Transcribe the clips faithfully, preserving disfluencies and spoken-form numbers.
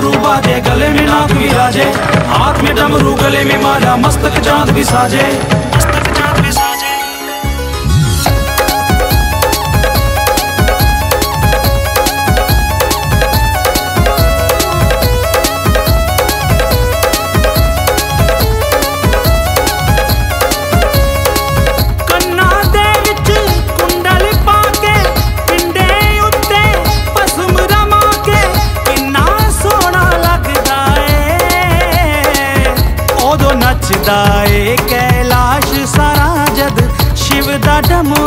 डमरू बाजे, गले में नाक विराजे, हाथ में डमरू गले में माला, मस्तक चांद भी साजे, मस्तक चांद भी साजे। नचदाए कैलाश सारा जद शिव दा डमरू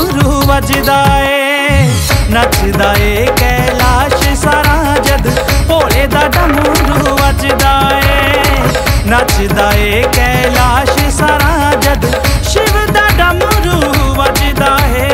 वजदाए, नचदाए कैलाश सारा जद भोले दा डमरू वजदाए, नचदाए कैलाश सारा जद शिव दा डमरू वजदाए।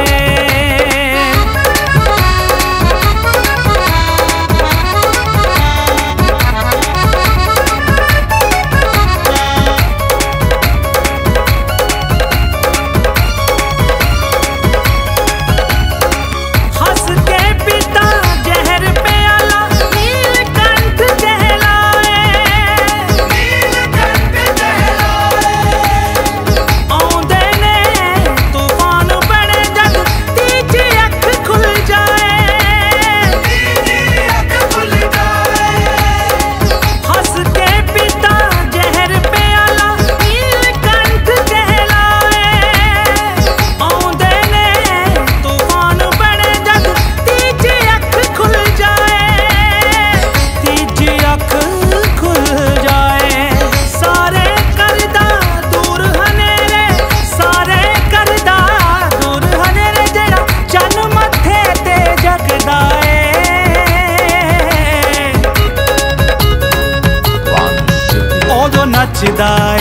नचदाए कैलाश सारा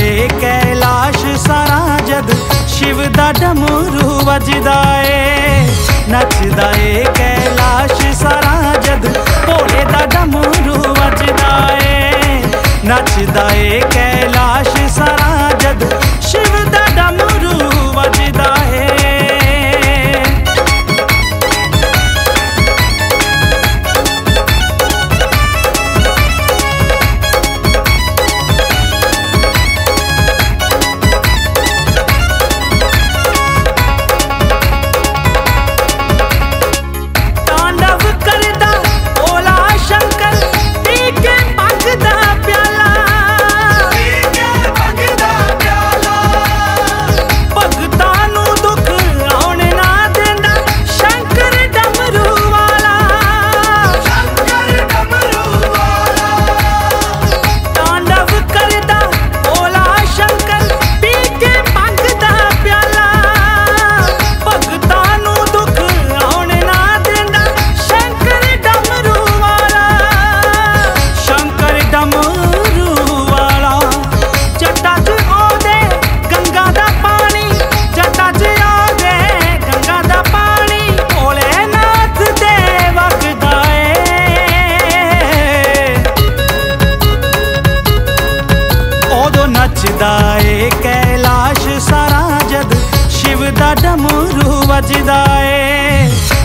जद शिव दा डमरू वजदाए, नचदाए कैलाश सारा जद भोले दा डमरू वजदाए, नचदाए कैलाश सारा जद शिव दा डमरू वजदाए।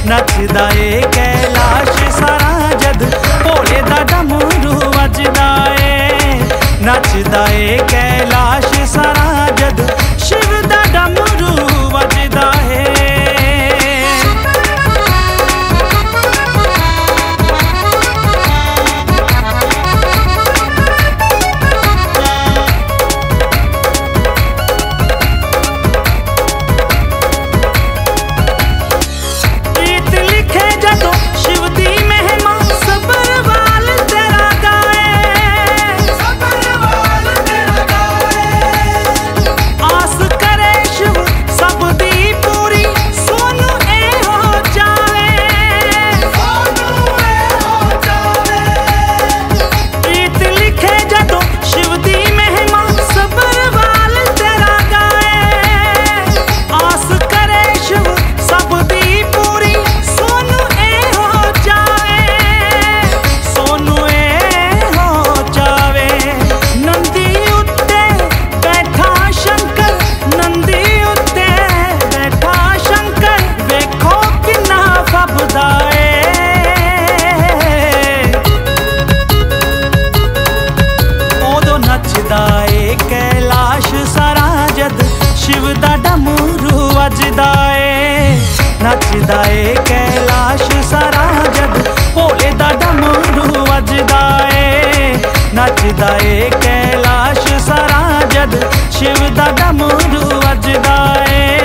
नचदाए कैलाश सारा जद शिव दा डमरू वजदाए, नचदाए कैलाश सारा जद भोले दा डमरू वजदाए, नचदाए कैलाश सारा जद शिव दा डमरू वजदाए। नचदा ए कैलाश सारा जग, भोले दा डमरू वजदा ए। नचदा ए कैलाश सारा जग, शिव दा डमरू वजदा ए।